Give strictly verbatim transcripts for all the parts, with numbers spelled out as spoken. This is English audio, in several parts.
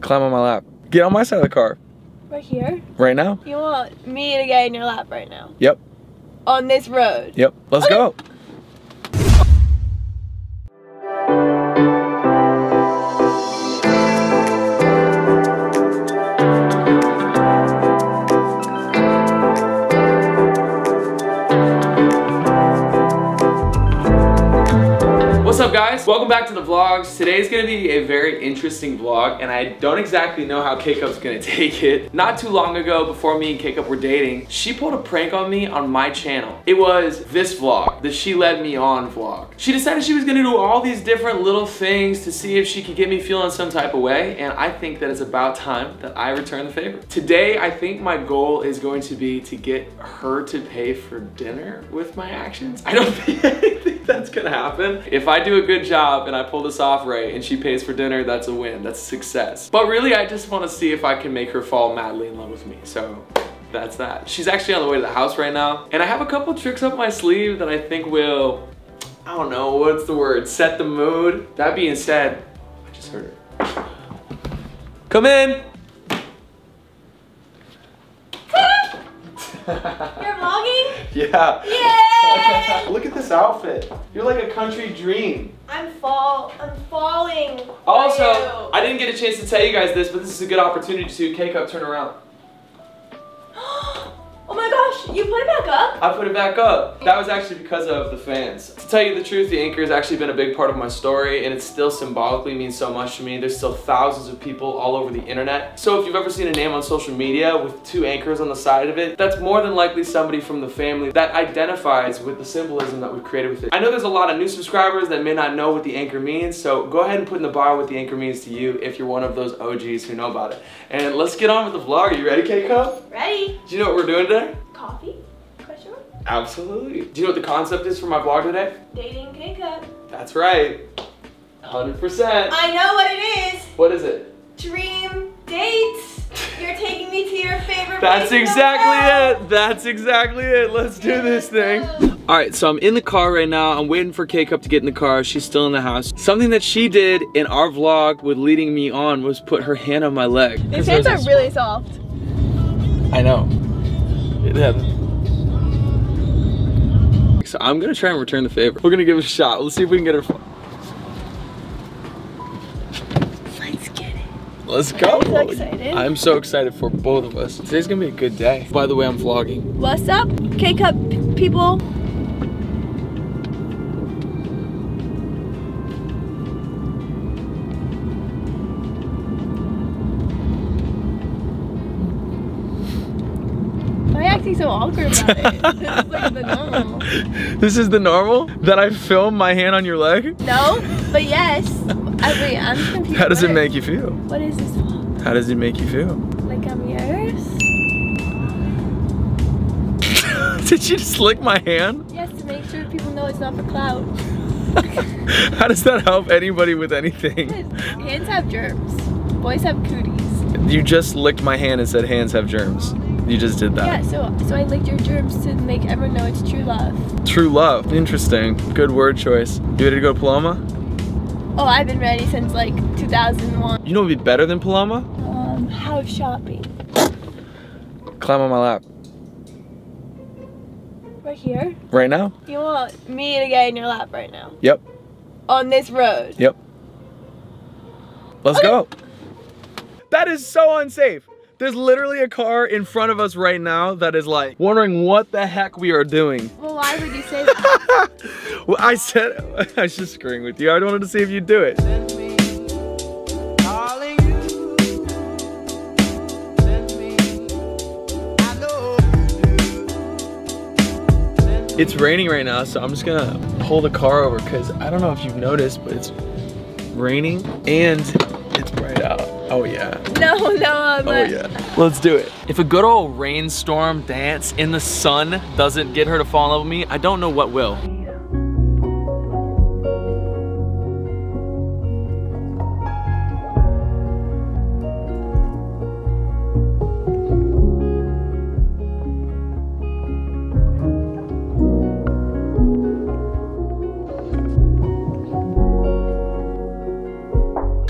Climb on my lap. Get on my side of the car. Right here? Right now. You want me to get in your lap right now? Yep. On this road? Yep. Let's okay. go. What's up guys? Welcome back to the vlogs. Today's gonna be a very interesting vlog and I don't exactly know how K-Cup's gonna take it. Not too long ago, before me and K-Cup were dating, she pulled a prank on me on my channel. It was this vlog, the She Led Me On vlog. She decided she was gonna do all these different little things to see if she could get me feeling some type of way, and I think that it's about time that I return the favor. Today, I think my goal is going to be to get her to pay for dinner with my actions. I don't think anything that's gonna happen. If I do a good job and I pull this off right and she pays for dinner, that's a win, that's a success. But really, I just want to see if I can make her fall madly in love with me, so that's that. She's actually on the way to the house right now, and I have a couple tricks up my sleeve that I think will, I don't know, what's the word, set the mood. That being said, I just heard her. Come in! You're vlogging? Yeah. Yay! Look at this outfit. You're like a country dream. I'm fall. I'm falling. Also, you. I didn't get a chance to tell you guys this, but this is a good opportunity to K-Cup turn around. Oh my gosh, you put it back up? I put it back up. That was actually because of the fans. To tell you the truth, the anchor has actually been a big part of my story, and it still symbolically means so much to me. There's still thousands of people all over the internet. So if you've ever seen a name on social media with two anchors on the side of it, that's more than likely somebody from the family that identifies with the symbolism that we've created with it. I know there's a lot of new subscribers that may not know what the anchor means, so go ahead and put in the bio what the anchor means to you if you're one of those O Gs who know about it. And let's get on with the vlog. Are you ready, K-Cup? Ready. Do you know what we're doing today? Coffee? Question mark? Absolutely. Do you know what the concept is for my vlog today? Dating K-Cup. That's right. one hundred percent. I know what it is. What is it? Dream dates. You're taking me to your favorite That's place exactly it. That's exactly it. Let's do this thing. All right, so I'm in the car right now. I'm waiting for K-Cup to get in the car. She's still in the house. Something that she did in our vlog with leading me on was put her hand on my leg. These hands are really soft. I know. It happened. So I'm gonna try and return the favor. We're gonna give it a shot. Let's see if we can get her. Let's get it. Let's go. I'm so excited. I'm so excited for both of us. Today's gonna be a good day. By the way, I'm vlogging. What's up, K-Cup people? So awkward about it. This is like the normal. This is the normal? That I film my hand on your leg? No, but yes. I, wait, I'm confused. How does it make you feel? What is this one? How does it make you feel? Like I'm yours? Did you just lick my hand? Yes, to make sure people know it's not for clout. How does that help anybody with anything? Hands have germs. Boys have cooties. You just licked my hand and said hands have germs. You just did that. Yeah, so so I licked your germs to make everyone know it's true love. True love. Interesting. Good word choice. You ready to go to Paloma? Oh, I've been ready since like two thousand one. You know what would be better than Paloma? Um, house shopping. Climb on my lap. Right here? Right now. You want me to get in your lap right now? Yep. On this road? Yep. Let's okay. go. That is so unsafe. There's literally a car in front of us right now that is like wondering what the heck we are doing. Well, why would you say that? Well, I said, I was just screwing with you. I wanted to see if you'd do it. Send me, calling you. Send me, I know you. Send me. It's raining right now, so I'm just gonna pull the car over because I don't know if you've noticed, but it's raining and it's bright out. Oh yeah. No, no, I'm not. Oh yeah. Let's do it. If a good old rainstorm dance in the sun doesn't get her to fall in love with me, I don't know what will.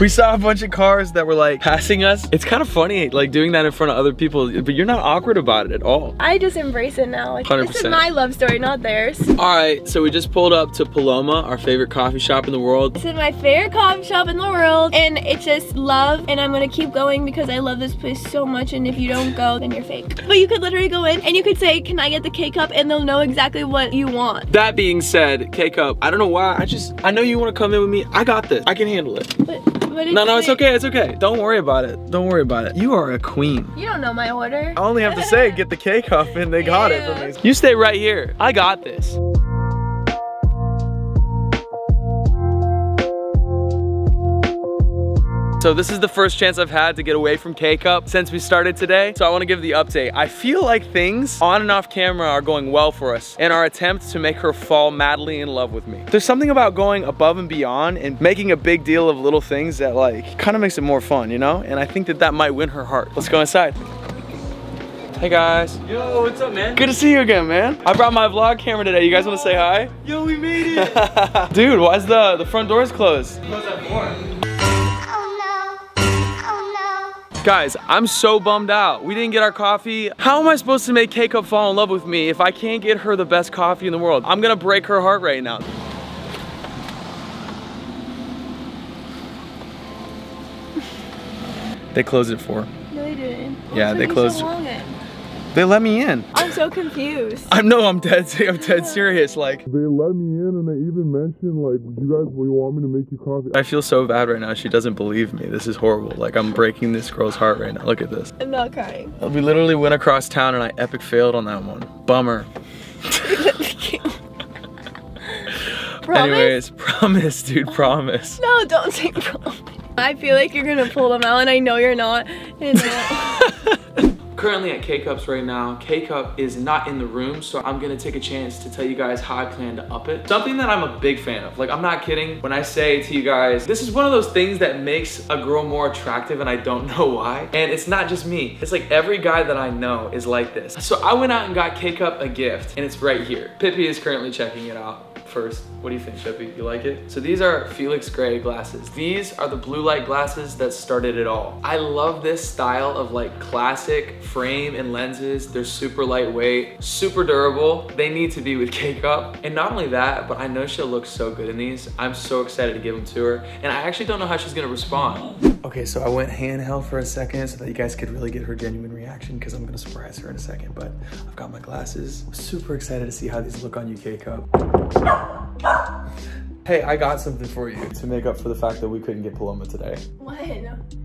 We saw a bunch of cars that were like passing us. It's kind of funny like doing that in front of other people, but you're not awkward about it at all. I just embrace it now. Like, one hundred percent. This is my love story, not theirs. All right, so we just pulled up to Paloma, our favorite coffee shop in the world. This is my favorite coffee shop in the world, and it's just love, and I'm gonna keep going because I love this place so much, and if you don't go, then you're fake. But you could literally go in and you could say, can I get the K-Cup? And they'll know exactly what you want. That being said, K-Cup, I don't know why, I just, I know you wanna come in with me. I got this, I can handle it. But, but no, no, it's okay, it's okay. Don't worry about it, don't worry about it. You are a queen. You don't know my order. I only have to say, get the K-Cup and they got it for me. You stay right here, I got this. So this is the first chance I've had to get away from K-Cup since we started today. So I wanna give the update. I feel like things on and off camera are going well for us in our attempt to make her fall madly in love with me. There's something about going above and beyond and making a big deal of little things that like kind of makes it more fun, you know? And I think that that might win her heart. Let's go inside. Hey guys. Yo, what's up, man? Good to see you again, man. I brought my vlog camera today. You guys wanna say hi? Yo, we made it. Dude, why is the, the front doors closed? Closed at four. Guys, I'm so bummed out. We didn't get our coffee. How am I supposed to make K-Cup fall in love with me if I can't get her the best coffee in the world? I'm gonna break her heart right now. They closed it for. No, they didn't. Yeah, they closed. They let me in. I'm so confused. I know, I'm dead, I'm dead serious, like. They let me in and they even mentioned, like, you guys, you want me to make you coffee? I feel so bad right now, she doesn't believe me. This is horrible, like, I'm breaking this girl's heart right now. Look at this. I'm not crying. We literally went across town and I epic failed on that one. Bummer. Promise? Anyways, promise, dude, promise. No, don't say promise. I feel like you're gonna pull them out and I know you're not. You're not. Currently at K-Cup's right now. K-Cup is not in the room, so I'm gonna take a chance to tell you guys how I plan to up it. Something that I'm a big fan of. Like, I'm not kidding when I say to you guys, this is one of those things that makes a girl more attractive and I don't know why. And it's not just me. It's like every guy that I know is like this. So I went out and got K-Cup a gift and it's right here. Pippi is currently checking it out. First, what do you think, Pippi? You like it? So these are Felix Gray glasses. These are the blue light glasses that started it all. I love this style of like classic frame and lenses. They're super lightweight, super durable. They need to be with K-Cup. And not only that, but I know she'll look so good in these. I'm so excited to give them to her. And I actually don't know how she's gonna respond. Okay, so I went handheld for a second so that you guys could really get her genuine reaction because I'm gonna surprise her in a second, but I've got my glasses. I'm super excited to see how these look on you, K-Cup. Hey, I got something for you to make up for the fact that we couldn't get Paloma today. What?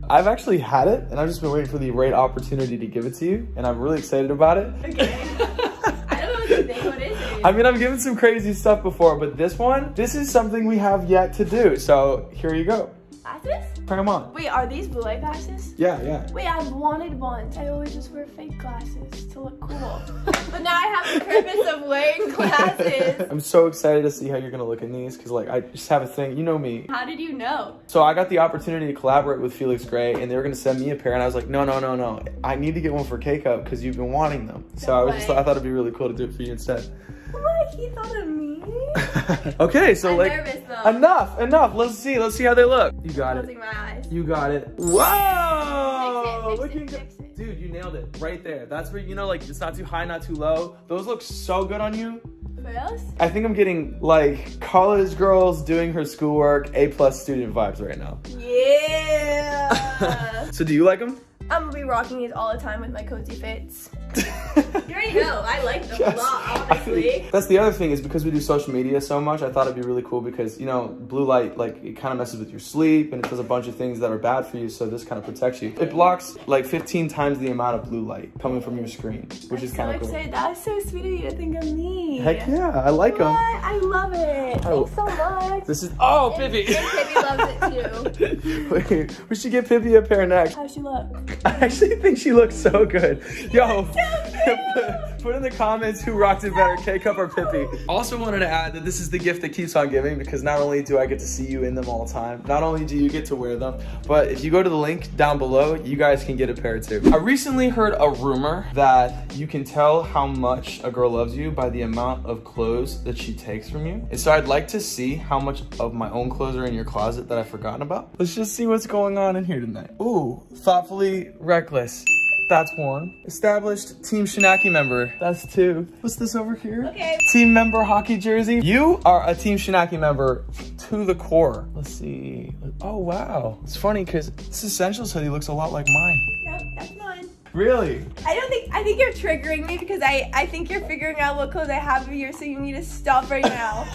I've actually had it, and I've just been waiting for the right opportunity to give it to you, and I'm really excited about it. Okay. I don't know what you think. What is it? I mean, I've given some crazy stuff before, but this one, this is something we have yet to do, so here you go. Glasses? Turn them on. Wait, are these blue light glasses? Yeah, yeah. Wait, I've wanted ones. I always just wear fake glasses to look cool. But now I have the purpose of wearing glasses. I'm so excited to see how you're gonna look in these because like I just have a thing, you know me. How did you know? So I got the opportunity to collaborate with Felix Gray and they were gonna send me a pair and I was like, no, no, no, no. I need to get one for K-Cup because you've been wanting them. So no I was just, I thought it'd be really cool to do it for you instead. What? He thought of me? Okay, so I'm like nervous, enough, enough. Let's see, let's see how they look. You got it. My eyes. You got it. Whoa! Fix it, fix it, fix it. Dude, you nailed it right there. That's where you know, like it's not too high, not too low. Those look so good on you. What else? I think I'm getting like college girls doing her schoolwork, A plus student vibes right now. Yeah. So do you like them? I'm gonna be rocking these all the time with my cozy fits. You already know, I like them yes. a lot, honestly. That's the other thing is because we do social media so much, I thought it'd be really cool because, you know, blue light, like, it kind of messes with your sleep and it does a bunch of things that are bad for you, so this kind of protects you. It blocks, like, fifteen times the amount of blue light coming from your screen, which I'm is so kind of cool. That's so sweet of you to think of me. Heck yeah, I like them. I love it. Oh. Thanks so much. This is, oh, Pippi. And, and Pippi loves it, too. Wait, we should get Pippi a pair next. How's she look? I actually think she looks so good. Yo, Put in the comments who rocked it better, K-Cup or Pippi. Also wanted to add that this is the gift that keeps on giving, because not only do I get to see you in them all the time, not only do you get to wear them, but if you go to the link down below, you guys can get a pair too. I recently heard a rumor that you can tell how much a girl loves you by the amount of clothes that she takes from you. And so I'd like to see how much of my own clothes are in your closet that I've forgotten about. Let's just see what's going on in here tonight. Ooh, thoughtfully reckless. That's one. Established team Shanaki member. That's two. What's this over here? Okay. Team member hockey jersey. You are a team Shanaki member to the core. Let's see. Oh, wow. It's funny because this essentials hoodie looks a lot like mine. No, that's mine. Really? I don't think, I think you're triggering me because I, I think you're figuring out what clothes I have of yours, so you need to stop right now.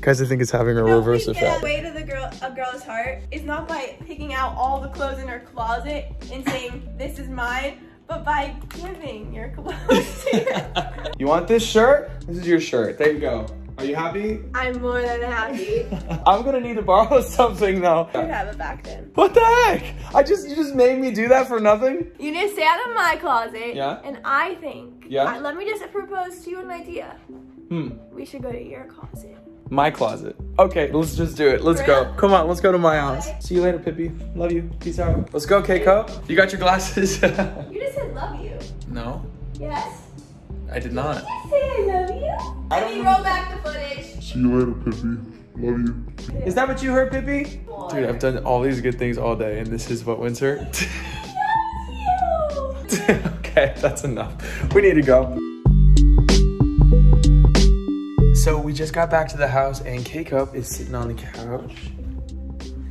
Guys, I think it's having a no, reverse effect. The way to the girl, a girl's heart is not by picking out all the clothes in her closet and saying, this is mine, but by giving your clothes to your You want this shirt? This is your shirt. There you go. Are you happy? I'm more than happy. I'm gonna need to borrow something though. You have it back then. What the heck? I just, you just made me do that for nothing? You just stay out of my closet. Yeah. And I think, yeah. I, let me just propose to you an idea. Hmm. We should go to your closet. My closet. Okay, let's just do it. Let's Real? go. Come on, let's go to my house. Okay. See you later, Pippi. Love you. Peace out. Let's go, K-Cup. You got your glasses? You just said love you. No. Yes. I did not. Did you say I love you? I Let me roll back the footage. See you later, Pippi. Love you. Is that what you heard, Pippi? Boy. Dude, I've done all these good things all day, and this is what wins her. Love you. Okay, that's enough. We need to go. So we just got back to the house, and K-Cup is sitting on the couch.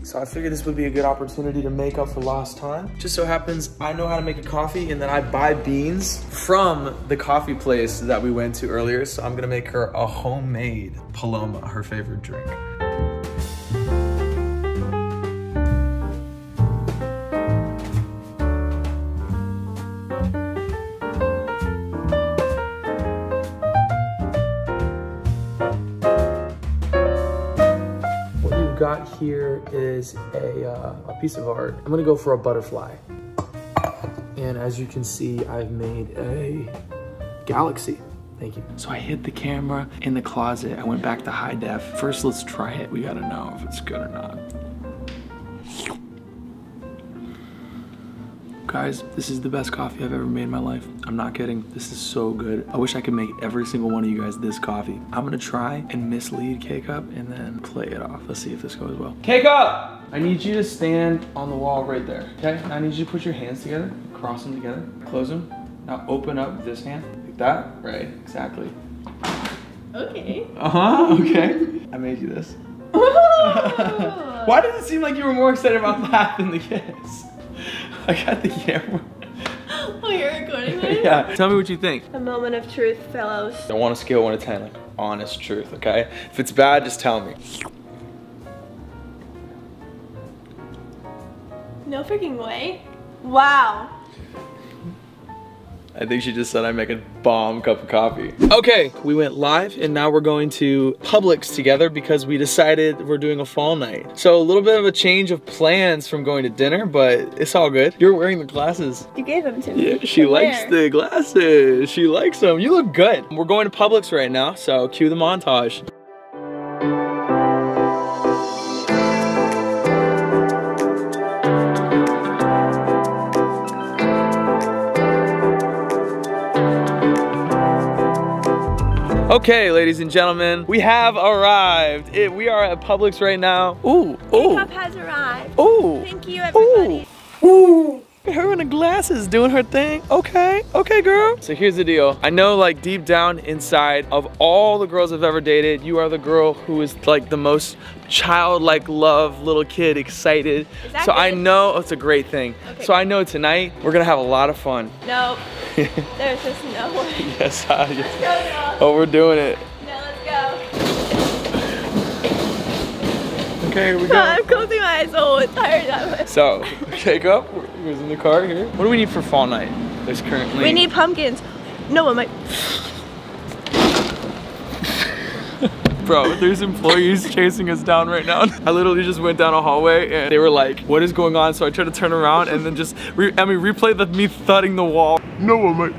So I figured this would be a good opportunity to make up for lost time. Just so happens I know how to make a coffee, and then I buy beans from the coffee place that we went to earlier. So I'm gonna make her a homemade Paloma, her favorite drink. Got here is a, uh, a piece of art. I'm gonna go for a butterfly. And as you can see, I've made a galaxy. Thank you. So I hid the camera in the closet. I went back to high def. First, let's try it. We gotta know if it's good or not. Guys, this is the best coffee I've ever made in my life. I'm not kidding. This is so good. I wish I could make every single one of you guys this coffee. I'm gonna try and mislead K-Cup and then play it off. Let's see if this goes well. K-Cup! I need you to stand on the wall right there, okay? I need you to put your hands together, cross them together, close them. Now open up this hand, like that, right? Exactly. Okay. Uh-huh, okay. I made you this. Why did it seem like you were more excited about that than the kiss? I got the camera. Oh, you're recording me? Yeah. Tell me what you think. A moment of truth, fellows. I want to scale one to ten, like honest truth, okay? If it's bad, just tell me. No freaking way. Wow. I think she just said I make a bomb cup of coffee. Okay, we went live and now we're going to Publix together because we decided we're doing a fall night. So a little bit of a change of plans from going to dinner, but it's all good. You're wearing the glasses. You gave them to me. Yeah, she likes the glasses. She likes them. You look good. We're going to Publix right now, so cue the montage. Okay, ladies and gentlemen, we have arrived. It, we are at Publix right now. Ooh, ooh. K-Cup has arrived. Ooh. Thank you, everybody. Ooh, ooh. Her in the glasses doing her thing. Okay, okay, girl. So here's the deal. I know, like, deep down inside of all the girls I've ever dated, you are the girl who is, like, the most childlike love, little kid, excited. Is that so good? I know oh, it's a great thing. Okay. So I know tonight we're gonna have a lot of fun. No. There's just no way. Yes, I. Yes. Let's go, oh, we're doing it. No, let's go. Okay, here we go. I'm closing my eyes. Oh, it's tired that way. So, K-Cup, who's in the car here? What do we need for fall night? There's currently. We need pumpkins. No, I might. Bro, there's employees chasing us down right now. I literally just went down a hallway and they were like, what is going on? So I tried to turn around and then just, re I mean, replay the me thudding the wall. No, I'm like.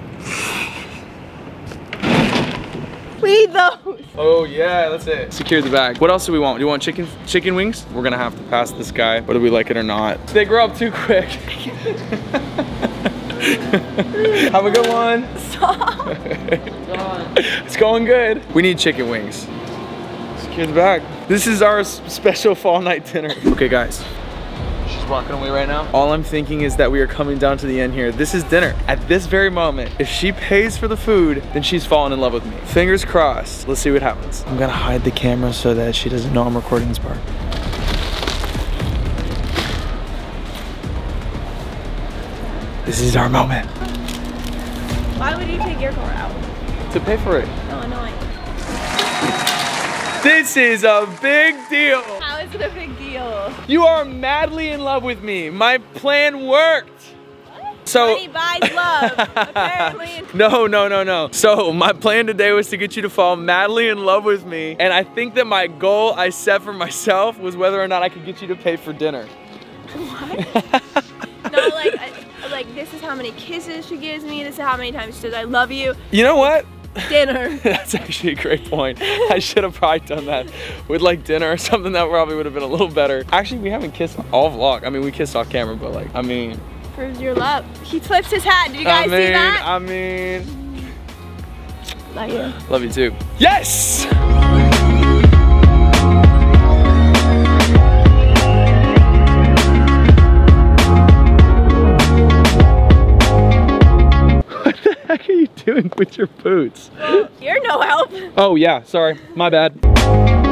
We need those. Oh yeah, that's it. Secure the bag. What else do we want? Do you want chicken chicken wings? We're gonna have to pass this guy, whether we like it or not. They grow up too quick. Have a good one. Stop. It's going good. We need chicken wings. Secure the bag. This is our special fall night dinner. Okay guys. Walking away right now. All I'm thinking is that we are coming down to the end here. This is dinner. At this very moment, if she pays for the food, then she's fallen in love with me. Fingers crossed. Let's see what happens. I'm gonna hide the camera so that she doesn't know I'm recording this part. This is our moment. Why would you take your car out? To pay for it. So annoying. This is a big deal. How is it a big deal? You are madly in love with me. My plan worked. What? So money buys love, apparently. No, no, no, no. So my plan today was to get you to fall madly in love with me. And I think that my goal I set for myself was whether or not I could get you to pay for dinner. What? No, like, I, like this is how many kisses she gives me. This is how many times she says I love you. You know what? Dinner. That's actually a great point. I should have probably done that with like dinner or something. That probably would have been a little better. Actually, we haven't kissed all vlog. I mean, we kissed off camera, but like, I mean. Proves your love. He flips his hat. Did you guys I mean, see that? I mean. Love you. Love you too. Yes! What are you doing with your boots? You're no help. Oh yeah, sorry, my bad.